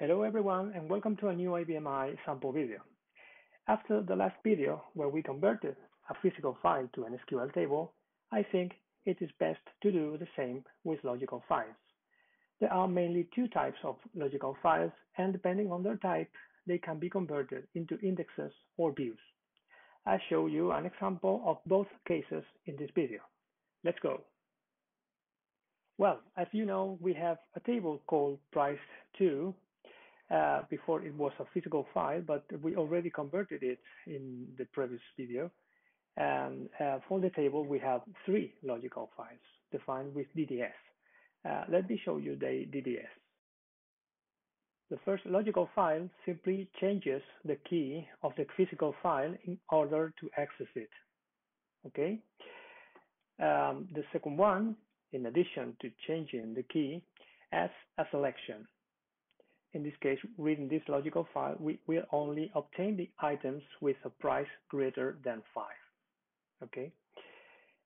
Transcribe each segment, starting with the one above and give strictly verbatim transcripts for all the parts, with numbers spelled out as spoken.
Hello everyone and welcome to a new I B M I sample video. After the last video where we converted a physical file to an S Q L table, I think it is best to do the same with logical files. There are mainly two types of logical files and depending on their type, they can be converted into indexes or views. I show you an example of both cases in this video. Let's go. Well, as you know, we have a table called price two. Uh, before it was a physical file, but we already converted it in the previous video. And uh, for the table, we have three logical files defined with D D S. Uh, let me show you the D D S. The first logical file simply changes the key of the physical file in order to access it. Okay. Um, the second one, in addition to changing the key, adds a selection. In this case, reading this logical file, we will only obtain the items with a price greater than five. Okay.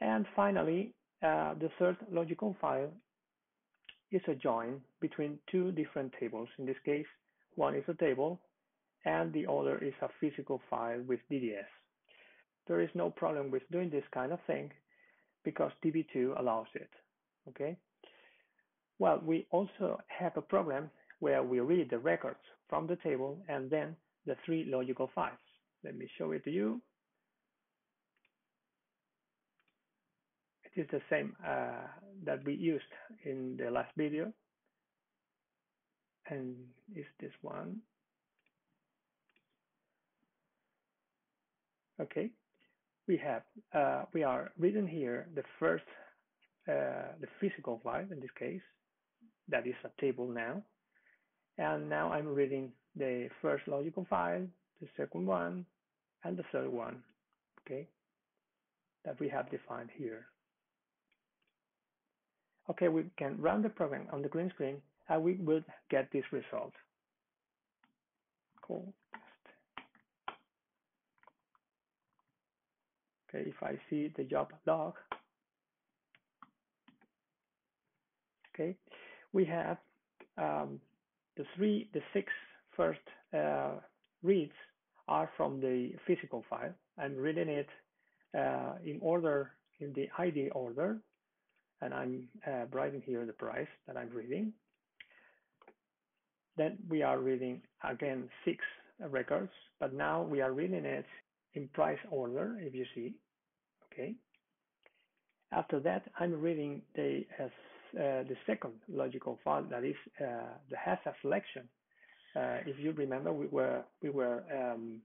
And finally, uh, the third logical file is a join between two different tables. In this case, one is a table and the other is a physical file with D D S. There is no problem with doing this kind of thing because D B two allows it. Okay. Well, we also have a program where we read the records from the table and then the three logical files. Let me show it to you. It is the same uh, that we used in the last video. And is this one? Okay. We have uh, we are reading here the first uh, the physical file in this case that is a table now. And now I'm reading the first logical file, the second one, and the third one, okay, that we have defined here. Okay, we can run the program on the green screen and we will get this result. Cool. Okay, if I see the job log, okay, we have um, The three, the six first uh, reads are from the physical file. I'm reading it uh, in order, in the I D order, and I'm uh, writing here the price that I'm reading. Then we are reading again six records, but now we are reading it in price order, if you see. Okay. After that, I'm reading the uh, Uh, the second logical file that is uh, the has a selection. Uh, if you remember, we were we were um,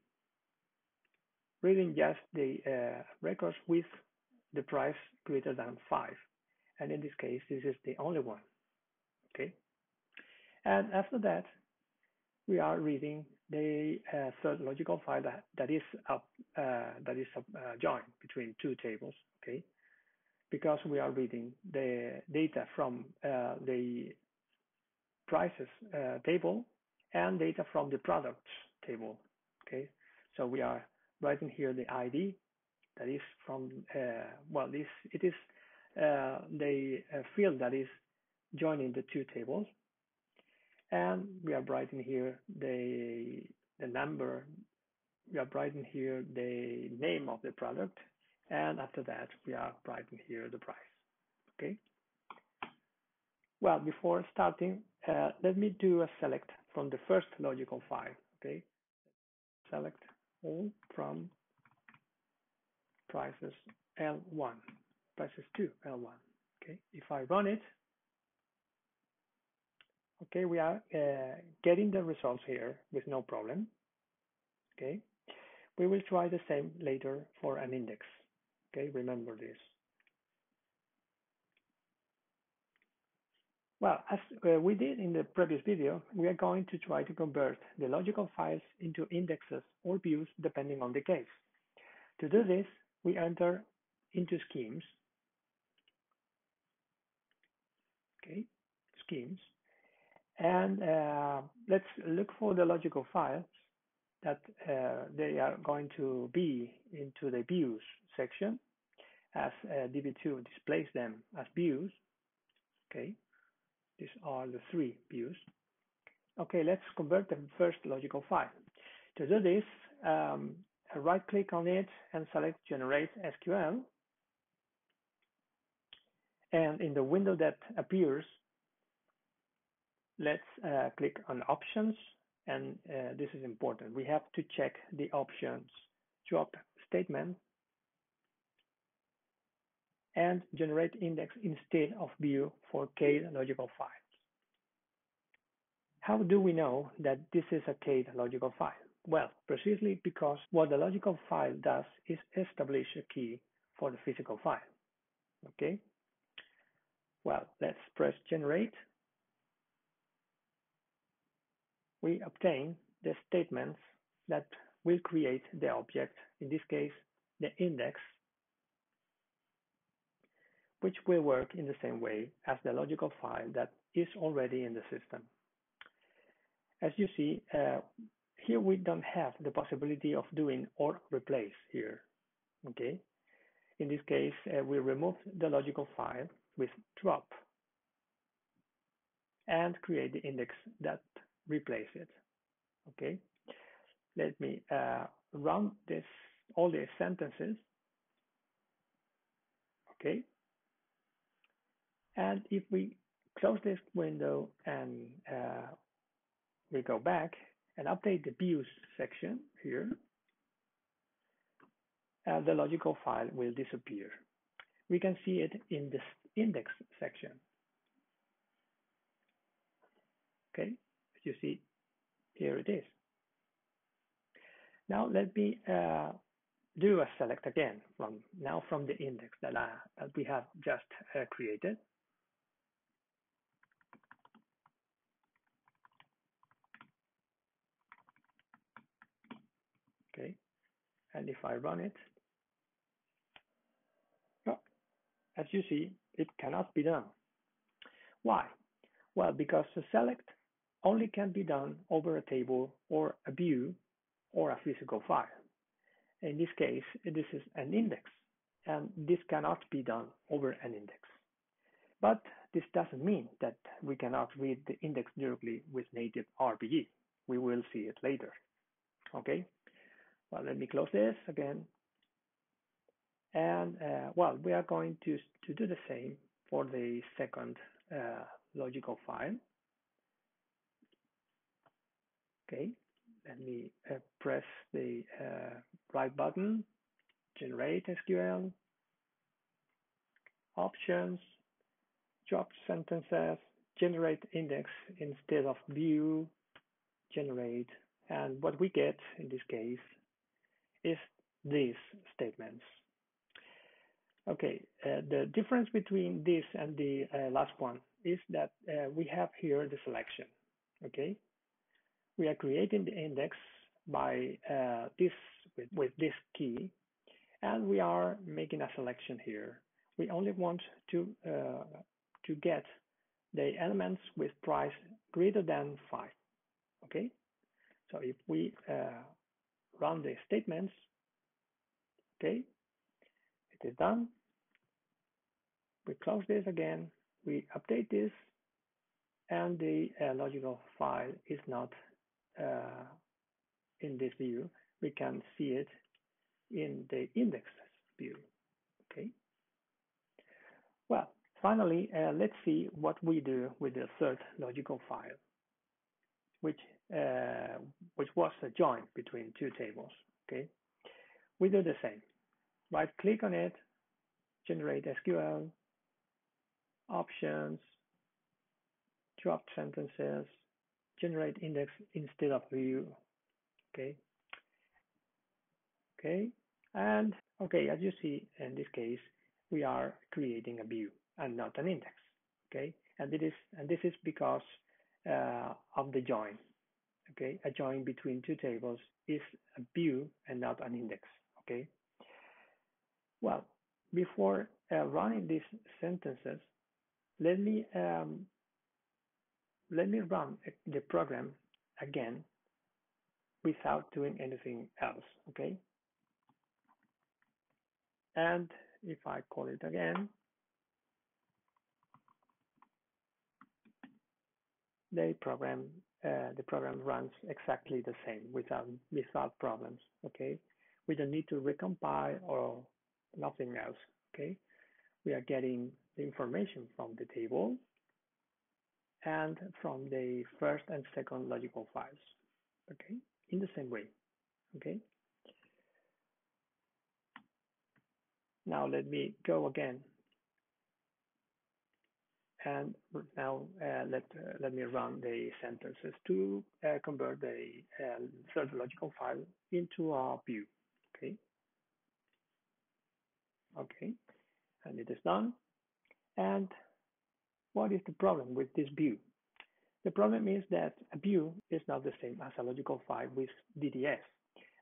reading just the uh, records with the price greater than five, and in this case, this is the only one. Okay, and after that, we are reading the uh, third logical file that that is a uh, that is a uh, join between two tables. Okay. Because we are reading the data from uh, the prices uh, table and data from the products table. Okay, so we are writing here the I D that is from uh, well, this it is uh, the uh, field that is joining the two tables, and we are writing here the the number. We are writing here the name of the product. And after that, we are writing here the price. Okay. Well, before starting, uh, let me do a select from the first logical file. Okay. Select all from prices L one, prices to L one. Okay. If I run it, okay, we are uh, getting the results here with no problem. Okay. We will try the same later for an index. Okay, remember this. Well, as uh, we did in the previous video, we are going to try to convert the logical files into indexes or views depending on the case. To do this, we enter into schemes. Okay, schemes. And uh, let's look for the logical files that uh, they are going to be into the views section, as uh, D B two displays them as views. Okay, these are the three views. Okay, let's convert the first logical file. To do this, um, right click on it and select Generate S Q L. And in the window that appears, let's uh, click on Options. And uh, this is important. We have to check the options drop statement and generate index instead of view for cached logical files. How do we know that this is a cached logical file? Well, precisely because what the logical file does is establish a key for the physical file. Okay? Well, let's press Generate. We obtain the statements that will create the object, in this case, the index, which will work in the same way as the logical file that is already in the system. As you see, uh, here we don't have the possibility of doing or replace here, okay? In this case, uh, we remove the logical file with drop and create the index that replace it, okay? Let me uh, run this, all these sentences, okay? And if we close this window and uh, we go back and update the views section here, uh, the logical file will disappear. We can see it in this index section. Okay, as you see, here it is. Now let me uh, do a select again from now from the index that, I, that we have just uh, created. Okay, and if I run it, well, as you see, it cannot be done. Why? Well, because the select only can be done over a table or a view or a physical file. In this case, this is an index, and this cannot be done over an index. But this doesn't mean that we cannot read the index directly with native R P G. We will see it later, okay? Well, let me close this again. And uh, well, we are going to, to do the same for the second uh, logical file. Okay, let me uh, press the uh, right button, Generate S Q L, Options, Drop Sentences, Generate Index instead of View, Generate. And what we get in this case is these statements. Okay, uh, the difference between this and the uh, last one is that uh, we have here the selection, okay? We are creating the index by uh, this with, with this key, and we are making a selection here. We only want to, uh, to get the elements with price greater than five, okay? So if we uh, run the statements, okay, it is done. We close this again, we update this, and the uh, logical file is not uh, in this view. We can see it in the indexes view, okay? Well, finally, uh, let's see what we do with the third logical file, which uh, which was a join between two tables, okay? We do the same. Right click on it, Generate S Q L, Options, Drop Sentences, Generate Index instead of View, okay? Okay, and okay, as you see in this case, we are creating a view and not an index, okay? And it is, and this is because uh, of the join, okay? A join between two tables is a view and not an index, okay? Well, before uh, running these sentences, let me um, let me run the program again without doing anything else, okay? And if I call it again, the program uh, the program runs exactly the same without without problems. Okay, we don't need to recompile or nothing else. Okay, we are getting the information from the table and from the first and second logical files. Okay, in the same way. Okay. Now let me go again. And now uh, let uh, let me run the sentences to uh, convert the uh, third logical file into a view. Okay. Okay, and it is done. And what is the problem with this view? The problem is that a view is not the same as a logical file with D D S.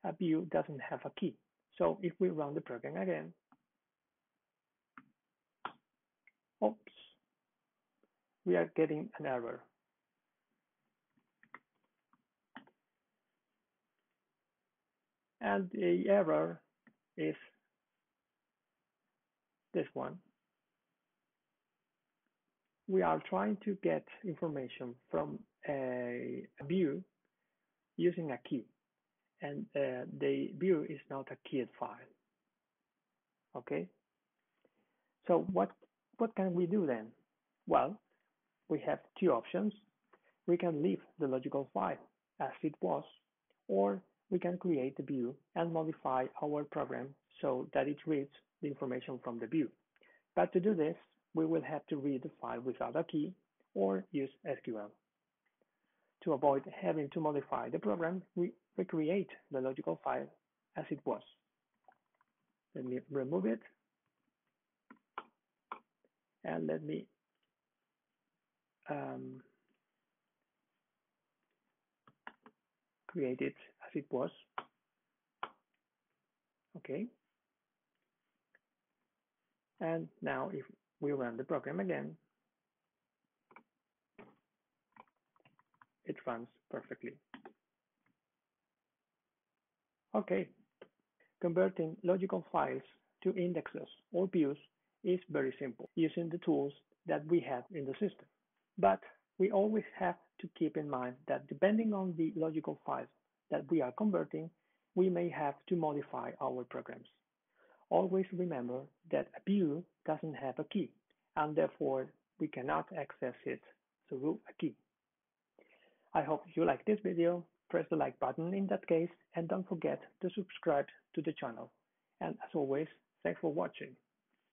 A view doesn't have a key. So if we run the program again, oops, we are getting an error. And the error is this one. We are trying to get information from a view using a key, and uh, the view is not a keyed file. Okay. So what what can we do then? Well, we have two options. We can leave the logical file as it was, or we can create the view and modify our program so that it reads the information from the view. But to do this, we will have to read the file without a key or use S Q L. To avoid having to modify the program, we recreate the logical file as it was. Let me remove it. And let me um, create it as it was. Okay. And now if we run the program again, it runs perfectly. Okay, converting logical files to indexes or views is very simple using the tools that we have in the system. But we always have to keep in mind that depending on the logical files that we are converting, we may have to modify our programs. Always remember that a view doesn't have a key, and therefore we cannot access it through a key. I hope you like this video. Press the like button in that case, and don't forget to subscribe to the channel. And as always, thanks for watching.